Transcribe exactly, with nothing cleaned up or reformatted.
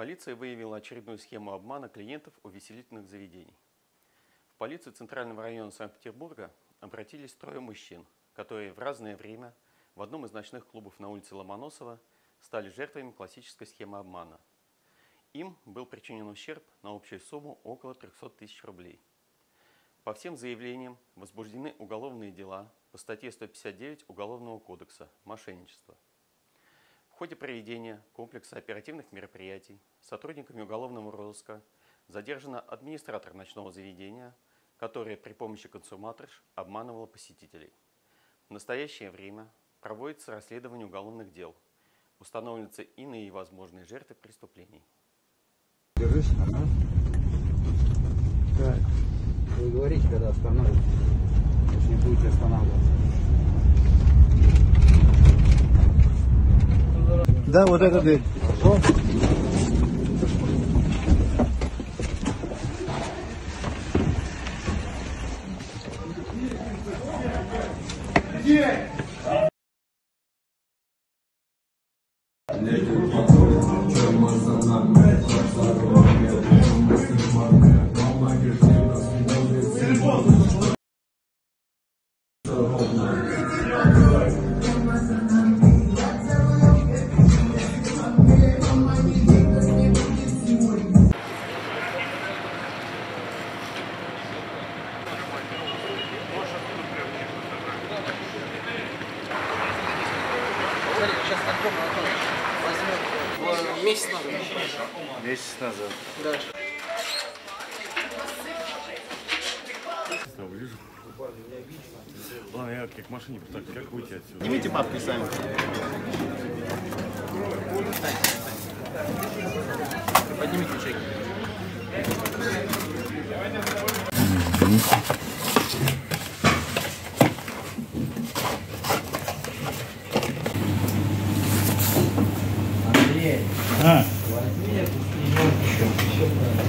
Полиция выявила очередную схему обмана клиентов увеселительных заведений. В полицию Центрального района Санкт-Петербурга обратились трое мужчин, которые в разное время в одном из ночных клубов на улице Ломоносова стали жертвами классической схемы обмана. Им был причинен ущерб на общую сумму около трёхсот тысяч рублей. По всем заявлениям возбуждены уголовные дела по статье сто пятьдесят девять Уголовного кодекса «Мошенничество». В ходе проведения комплекса оперативных мероприятий сотрудниками уголовного розыска задержана администратор ночного заведения, которая при помощи консуматорш обманывала посетителей. В настоящее время проводится расследование уголовных дел. Установлены иные возможные жертвы преступлений. Держись, ага. Так, вы говорите, когда остановитесь, если не будете останавливаться. Да, вот это дверь. Пошел. Где? Месяц назад. Месяц назад. Да. Ладно, я как к машине, так как выйти отсюда? Снимите папки сами. Поднимите чеки. А. Возьми эту, еще, еще.